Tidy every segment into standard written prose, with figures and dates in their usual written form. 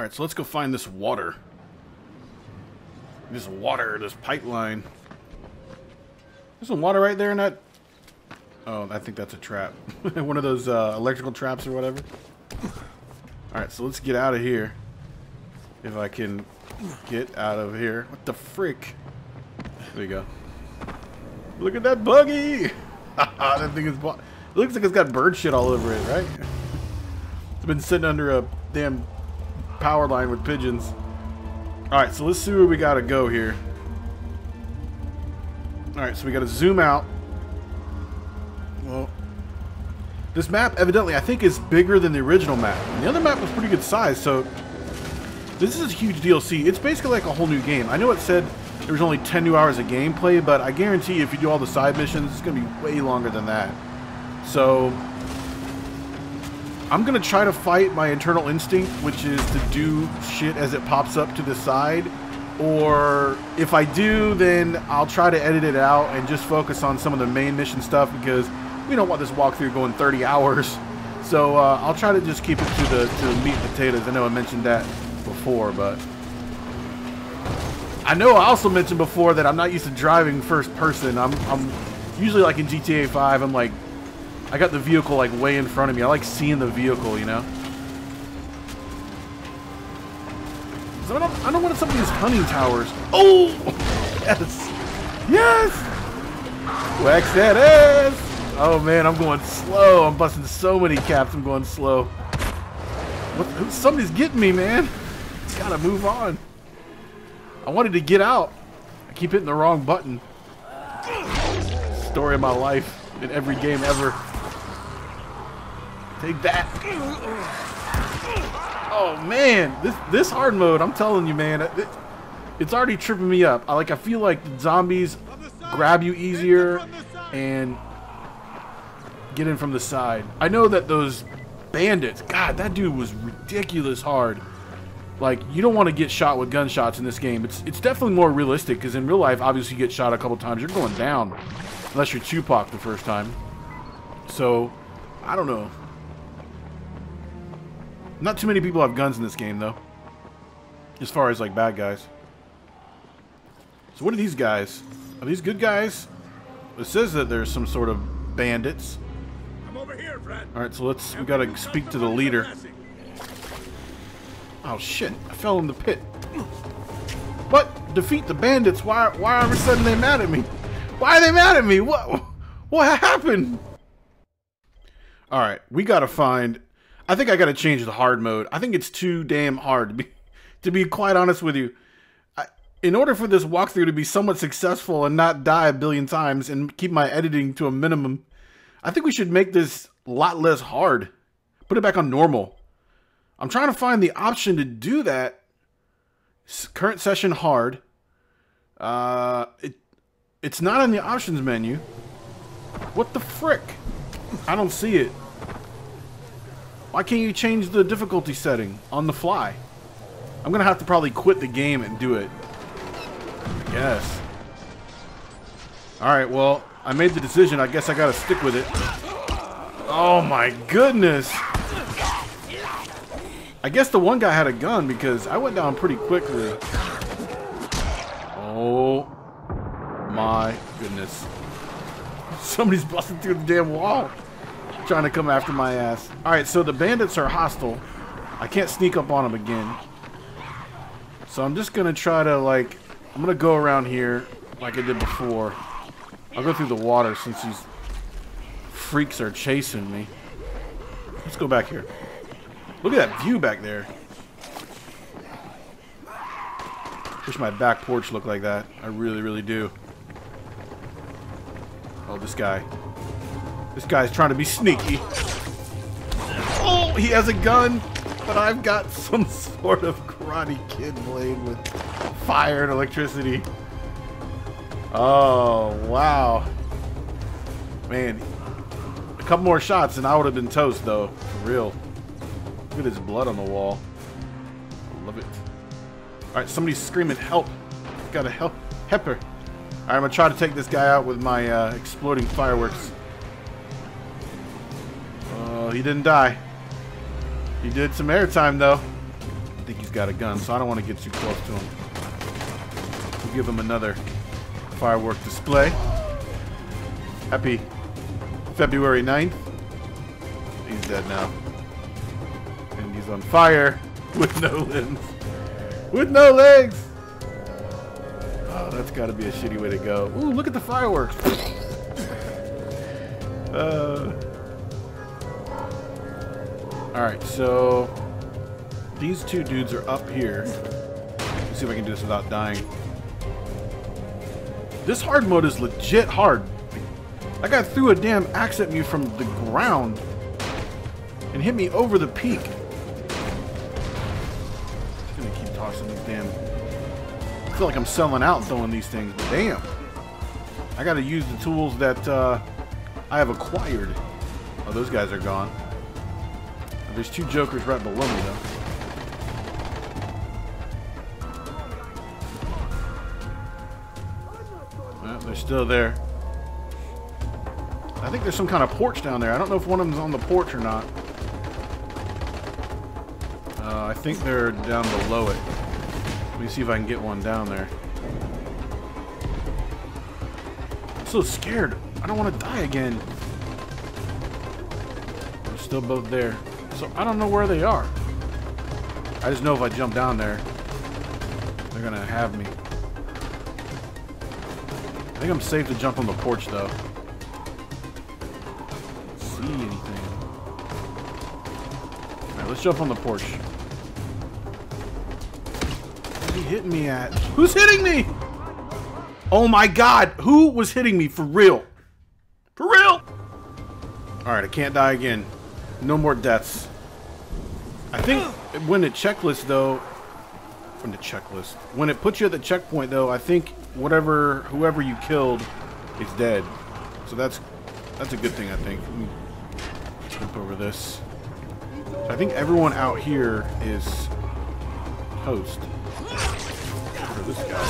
Alright, so let's go find this water. This water, this pipeline. There's some water right there in that... Oh, I think that's a trap. One of those electrical traps or whatever. Alright, so let's get out of here. If I can get out of here. What the frick? There you go. Look at that buggy! That thing is... It looks like it's got bird shit all over it, right? It's been sitting under a damn power line with pigeons. Alright, so let's see where we gotta go here. Alright, so we gotta zoom out. Well, this map, evidently, I think is bigger than the original map. And the other map was pretty good size, so... This is a huge DLC. It's basically like a whole new game. I know it said there was only 10 new hours of gameplay, but I guarantee if you do all the side missions, it's gonna be way longer than that. So... I'm going to try to fight my internal instinct, which is to do shit as it pops up to the side. Or if I do, then I'll try to edit it out and just focus on some of the main mission stuff because we don't want this walkthrough going 30 hours. So I'll try to just keep it to the meat and potatoes. I know I mentioned that before, but... I know I also mentioned before that I'm not used to driving first person. I'm usually like in GTA 5, I'm like... I got the vehicle like way in front of me. I like seeing the vehicle, you know? So I don't want some of these hunting towers. Oh! Yes! Yes! Wax that ass! Oh man, I'm going slow. I'm busting so many caps. I'm going slow. What? Somebody's getting me, man. Gotta move on. I wanted to get out. I keep hitting the wrong button. Story of my life in every game ever. Take that. Oh man, this hard mode, I'm telling you man, it's already tripping me up. I feel like the zombies grab you easier and get in from the side. I know that those bandits, god, that dude was ridiculous hard. Like, you don't want to get shot with gunshots in this game. It's definitely more realistic because in real life, obviously you get shot a couple times, you're going down. Unless you're Tupac the first time. So, I don't know. Not too many people have guns in this game, though. As far as, like, bad guys. So what are these guys? Are these good guys? It says that there's some sort of bandits. I'm over here, friend. Alright, so let's... We gotta speak to the leader. Oh, shit. I fell in the pit. What? Defeat the bandits? Why all of a sudden they mad at me? Why are they mad at me? What happened? All right, we gotta find. I think I gotta change the hard mode. I think it's too damn hard to be quite honest with you. In order for this walkthrough to be somewhat successful and not die a billion times and keep my editing to a minimum, I think we should make this a lot less hard. Put it back on normal. I'm trying to find the option to do that. Current session hard. It's not on the options menu. What the frick? I don't see it. Why can't you change the difficulty setting on the fly? I'm gonna have to probably quit the game and do it, I guess. Alright, well, I made the decision. I guess I gotta stick with it. Oh my goodness! I guess the one guy had a gun because I went down pretty quickly. Oh... my goodness. Somebody's busting through the damn wall trying to come after my ass. Alright, so the bandits are hostile. I can't sneak up on them again. So I'm just gonna try to like... I'm gonna go around here like I did before. I'll go through the water since these freaks are chasing me. Let's go back here. Look at that view back there. Wish my back porch looked like that. I really, really do. Oh, this guy. This guy's trying to be sneaky. Oh, he has a gun, but I've got some sort of Karate Kid blade with fire and electricity. Oh, wow. Man, a couple more shots and I would have been toast, though. For real. Look at his blood on the wall. I love it. Alright, somebody's screaming, help. Gotta help. Hepper. Alright, I'm gonna try to take this guy out with my exploding fireworks. Oh, he didn't die. He did some airtime, though. think he's got a gun, so I don't want to get too close to him. We'll give him another firework display. Happy February 9th. He's dead now. And he's on fire with no limbs. With no legs! Oh, that's got to be a shitty way to go. Ooh, look at the fireworks! Alright, so these two dudes are up here. Let's see if I can do this without dying. This hard mode is legit hard. I got threw a damn axe at me from the ground and hit me over the peak. Just gonna keep tossing these damn... I feel like I'm selling out throwing these things, but damn. I gotta use the tools that I have acquired. Oh, those guys are gone. There's two jokers right below me, though. Well, they're still there. I think there's some kind of porch down there. I don't know if one of them's on the porch or not. I think they're down below it. Let me see if I can get one down there. I'm so scared. I don't want to die again. They're still both there. So I don't know where they are. I just know if I jump down there, they're gonna have me. I think I'm safe to jump on the porch though. See anything? All right, let's jump on the porch. Who's he hitting me at? Who's hitting me? Oh my God! Who was hitting me for real? For real? All right, I can't die again. No more deaths. I think when the checklist though, when it puts you at the checkpoint though, I think whoever you killed is dead. So that's a good thing, I think. Let me jump over this. So I think everyone out here is toast. For this guy.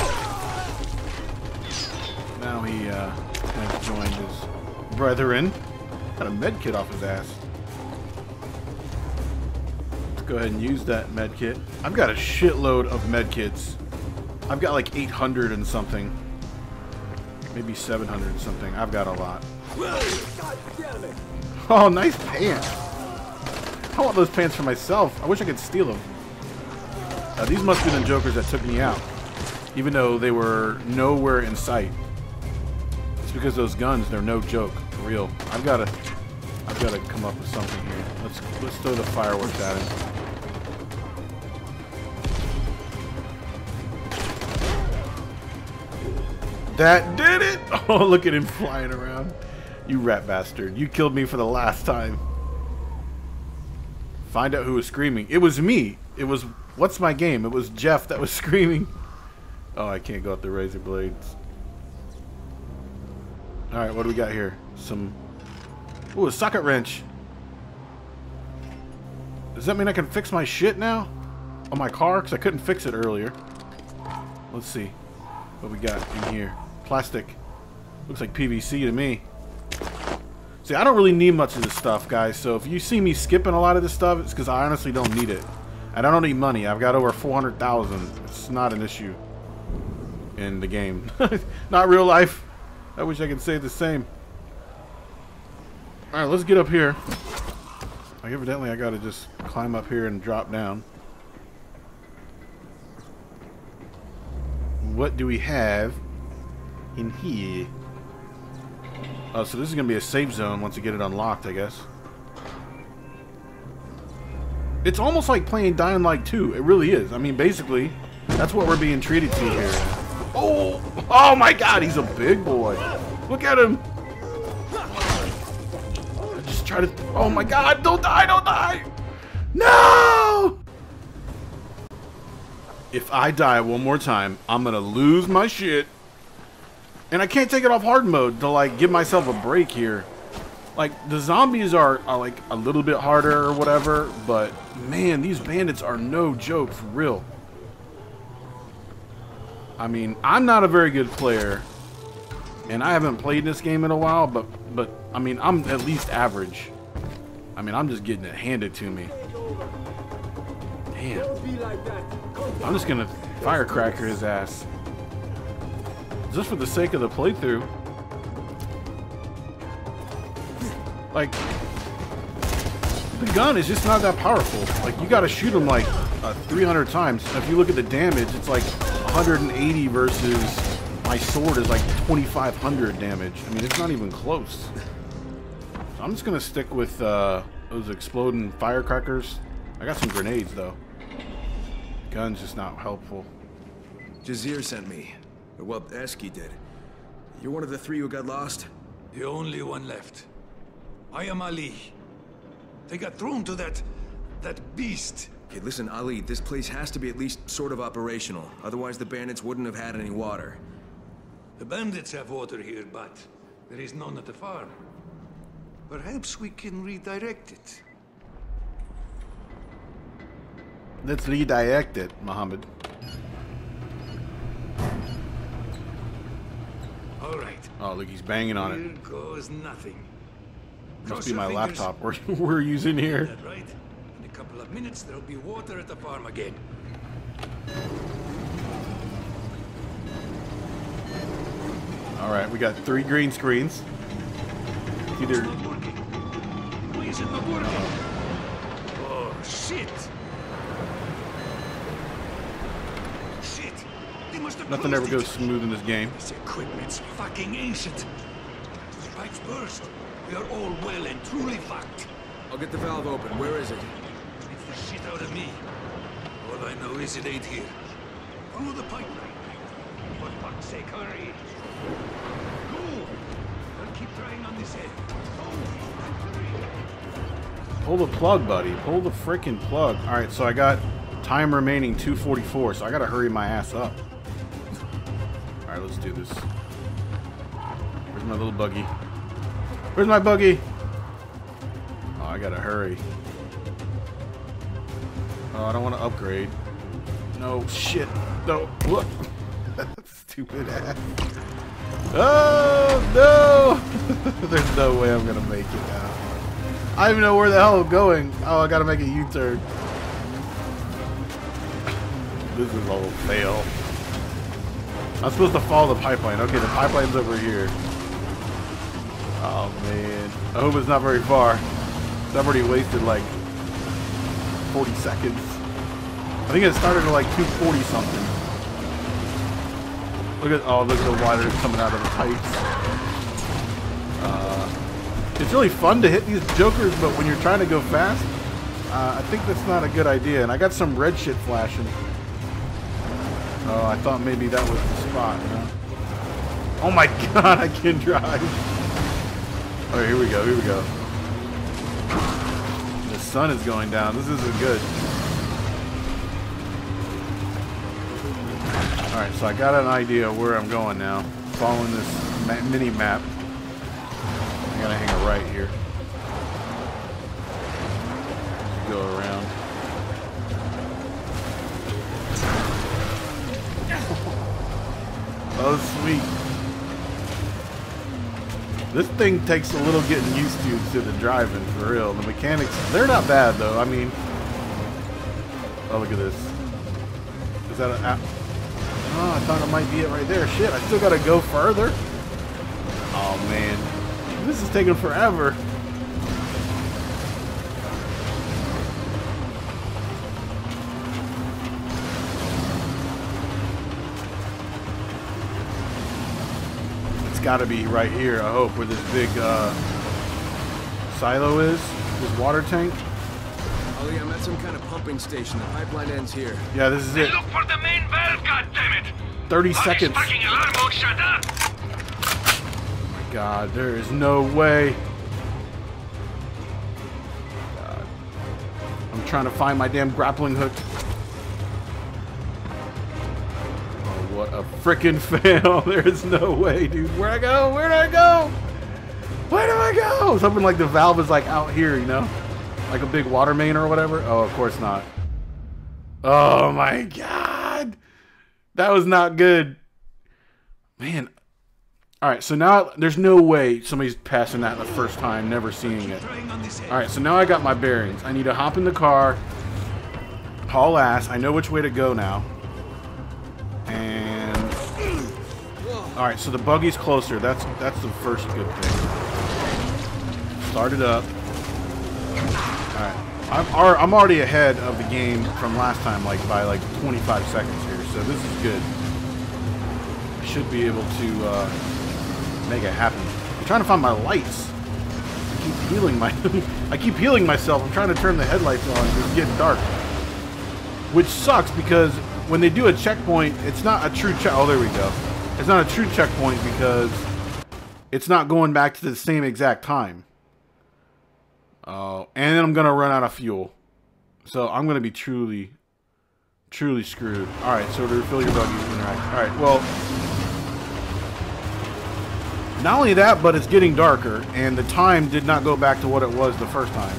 Now he has joined his brethren. Got a med kit off his ass. Go ahead and use that med kit. I've got a shitload of med kits. I've got like 800 and something, maybe 700 and something. I've got a lot. Oh, nice pants. I want those pants for myself. I wish I could steal them. These must be the jokers that took me out, even though they were nowhere in sight. It's because those guns, they're no joke, for real. I've got to come up with something here. Let's throw the fireworks at him. That did it! Oh, look at him flying around. You rat bastard. You killed me for the last time. Find out who was screaming. It was me. It was What's My Game. It was Jeff that was screaming. Oh, I can't go up the razor blades. Alright, what do we got here? Some... Ooh, a socket wrench. Does that mean I can fix my shit now? On my car? Because I couldn't fix it earlier. Let's see what we got in here. Plastic. Looks like PVC to me. See, I don't really need much of this stuff, guys. So if you see me skipping a lot of this stuff, it's because I honestly don't need it. And I don't need money. I've got over 400,000. It's not an issue in the game. Not real life. I wish I could say the same. Alright, let's get up here. Like, evidently I gotta just climb up here and drop down. What do we have in here? Oh, so this is gonna be a safe zone once you get it unlocked, I guess. It's almost like playing Dying Light 2. It really is. I mean, basically, that's what we're being treated to here. Oh! Oh my God, he's a big boy. Look at him! Oh my God, don't die, don't die! No! If I die one more time, I'm gonna lose my shit. And I can't take it off hard mode to like give myself a break here. Like the zombies are like a little bit harder or whatever, but man, these bandits are no joke for real. I mean, I'm not a very good player. And I haven't played this game in a while, but I mean, I'm at least average. I mean, I'm just getting it handed to me. Damn. I'm just gonna firecracker his ass. Just for the sake of the playthrough. Like, the gun is just not that powerful. Like, you gotta shoot him like 300 times. If you look at the damage, it's like 180 versus my sword is like 2,500 damage. I mean, it's not even close. So I'm just gonna stick with those exploding firecrackers. I got some grenades though. Gun's just not helpful. Jazeer sent me. Well, Eski did. You're one of the three who got lost? The only one left. I am Ali. They got thrown to that beast. Okay, listen, Ali, this place has to be at least sort of operational. Otherwise, the bandits wouldn't have had any water. The bandits have water here, but there is none at the farm. Perhaps we can redirect it. Let's redirect it, Muhammad. All right. Oh, look, he's banging on it. Here goes nothing. Must be my laptop we're using here. That right? In a couple of minutes, there'll be water at the farm again. All right, we got 3 green screens. Either... It's not working. Why is it not working? Oh, shit. Shit. They must have nothing ever goes smooth in this game. This equipment's fucking ancient. The pipes burst. We are all well and truly fucked. I'll get the valve open. Where is it? It's the shit out of me. All I know is it ain't here. Follow the pipeline. For fuck's sake, hurry. Go! I'll keep trying on this head. Go! Pull the plug, buddy. Pull the frickin' plug. Alright, so I got time remaining 2:44, so I gotta hurry my ass up. Alright, let's do this. Where's my little buggy? Where's my buggy? Oh, I gotta hurry. Oh, I don't want to upgrade. No, shit. No, look. Stupid ass. Oh, no. There's no way I'm gonna make it now. I don't even know where the hell I'm going. Oh, I gotta make a U-turn. This is a whole fail. I'm supposed to follow the pipeline. Okay, the pipeline's over here. Oh man, I hope it's not very far. I've already wasted like 40 seconds. I think it started at like 240 something. Look at, oh, look at the water coming out of the pipes. It's really fun to hit these jokers, but when you're trying to go fast, I think that's not a good idea. And I got some red shit flashing. Oh, I thought maybe that was the spot. Huh? Oh my god, I can drive. All right, here we go, here we go. The sun is going down. This isn't good. All right, so I got an idea where I'm going now. Following this mini-map. I gotta hang a right here. Go around. Oh, sweet. This thing takes a little getting used to the driving, for real. The mechanics, they're not bad, though. I mean... Oh, look at this. Is that an app? Oh, I thought it might be it right there. Shit, I still gotta go further? Oh, man. This is taking forever. Gotta be right here, I hope, where this big silo is, this water tank. Oh yeah, I'm at some kind of pumping station. The pipeline ends here. Yeah, this is it. Look for the main valve, goddammit! 30 seconds. Fucking alarm won't shut up. Oh my god, there is no way. God. I'm trying to find my damn grappling hook. What a frickin' fail. There is no way, dude. Where I go? Where do I go? Where do I go? Something like the valve is like out here, you know? Like a big water main or whatever? Oh, of course not. Oh my god. That was not good. Man. Alright, so now there's no way somebody's passing that the first time, never seeing it. Alright, so now I got my bearings. I need to hop in the car. haul ass. I know which way to go now. And all right, so the buggy's closer. That's the first good thing. Start it up. All right, I'm already ahead of the game from last time, like by like 25 seconds here. So this is good. I should be able to make it happen. I'm trying to find my lights. I keep healing myself. I'm trying to turn the headlights on. It's getting dark, which sucks because when they do a checkpoint, it's not a true check. Oh, there we go. It's not a true checkpoint because it's not going back to the same exact time. Oh, and then I'm gonna run out of fuel, so I'm gonna be truly screwed. All right, so to refill your buggy, interact. All right, well. Not only that, but it's getting darker, and the time did not go back to what it was the first time.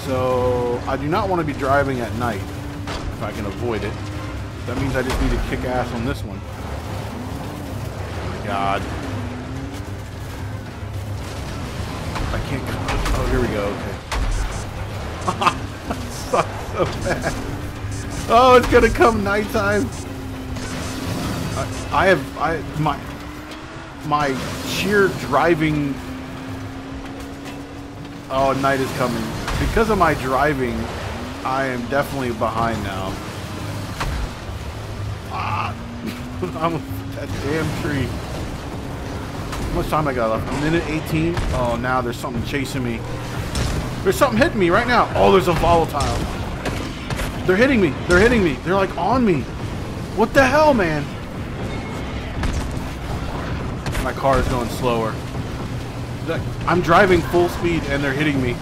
So, I do not want to be driving at night, if I can avoid it. That means I just need to kick ass on this one. Oh my god. I can't go. Oh, here we go, okay. That sucks so bad. Oh, it's gonna come nighttime. My sheer driving. Oh, night is coming. Because of my driving, I am definitely behind now. Ah, I'm that damn tree. How much time I got left? I'm in at 18. Oh, now there's something chasing me. There's something hitting me right now. Oh, there's a volatile. They're hitting me. They're hitting me. They're like on me. What the hell, man? My car is going slower. I'm driving full speed and they're hitting me.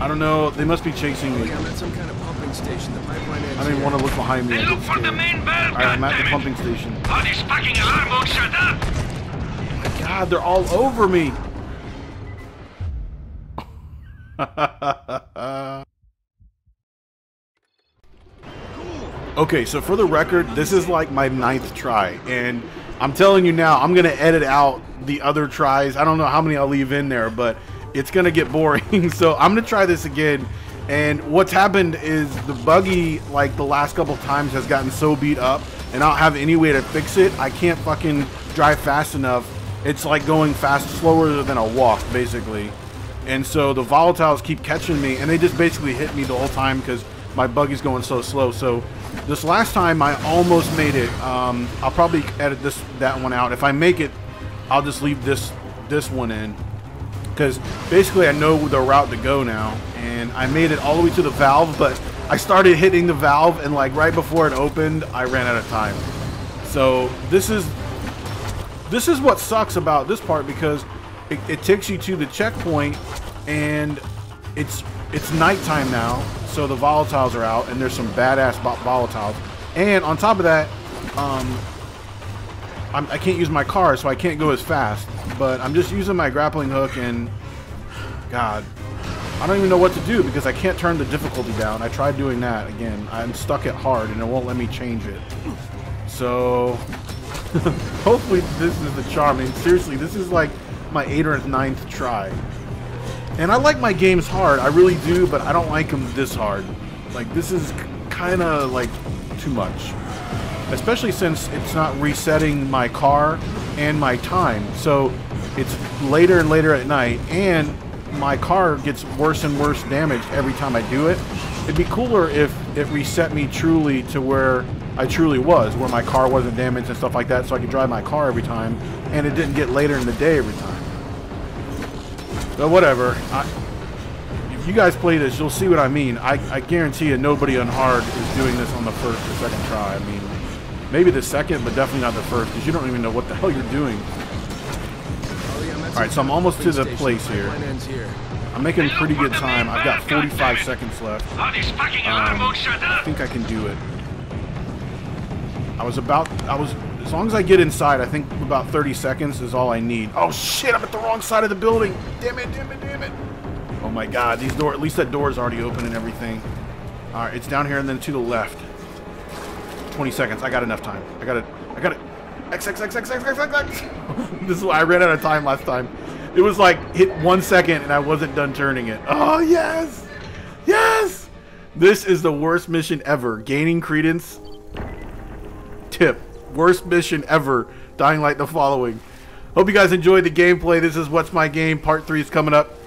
I don't know. They must be chasing me. I'm at some kind of pumping station. The pipeline ends. I don't even want to look behind me. They look for the main valve. All right, I'm at the pumping station. Oh, this fucking alarm won't shut up. Oh my god, they're all over me. Okay, so for the record, this is like my 9th try, and I'm telling you now, I'm going to edit out the other tries. I don't know how many I'll leave in there, but it's going to get boring. So I'm going to try this again. And what's happened is the buggy, like the last couple times, has gotten so beat up and I don't have any way to fix it. I can't fucking drive fast enough. It's like going fast, slower than a walk, basically. And so the volatiles keep catching me and they just basically hit me the whole time because my buggy's going so slow. So this last time I almost made it. I'll probably edit that one out. If I make it, I'll just leave this one in, because basically I know the route to go now, and I made it all the way to the valve, but I started hitting the valve, and like right before it opened, I ran out of time. So this is what sucks about this part, because it takes you to the checkpoint, and it's nighttime now. So the volatiles are out, and there's some badass volatiles. And on top of that, I can't use my car, so I can't go as fast. But I'm just using my grappling hook, and god, I don't even know what to do because I can't turn the difficulty down. I tried doing that again. I'm stuck at hard, and it won't let me change it. So hopefully this is the charm. I mean, seriously, this is like my 8th or 9th try. And I like my games hard, I really do, but I don't like them this hard. Like, this is kind of, like, too much. Especially since it's not resetting my car and my time. So, it's later and later at night, and my car gets worse and worse damaged every time I do it. It'd be cooler if it reset me truly to where I truly was, where my car wasn't damaged and stuff like that, so I could drive my car every time, and it didn't get later in the day every time. But whatever, if you guys play this, you'll see what I mean. I guarantee you nobody on hard is doing this on the first or second try. I mean, maybe the second, but definitely not the first, because you don't even know what the hell you're doing. Alright, so I'm almost to the place here. I'm making pretty good time. I've got 45 seconds left. I think I can do it. As long as I get inside, I think about 30 seconds is all I need. Oh shit, I'm at the wrong side of the building. Damn it, damn it, damn it. Oh my god, these doors, at least that door's already open and everything. All right, it's down here and then to the left. 20 seconds, I got enough time. I got it. X. This is why I ran out of time last time. It was like hit 1 second and I wasn't done turning it. Oh yes, yes. This is the worst mission ever. Gaining credence. Tip. Worst mission ever. Dying Light the following. Hope you guys enjoyed the gameplay. This is What's My Game. Part 3 is coming up.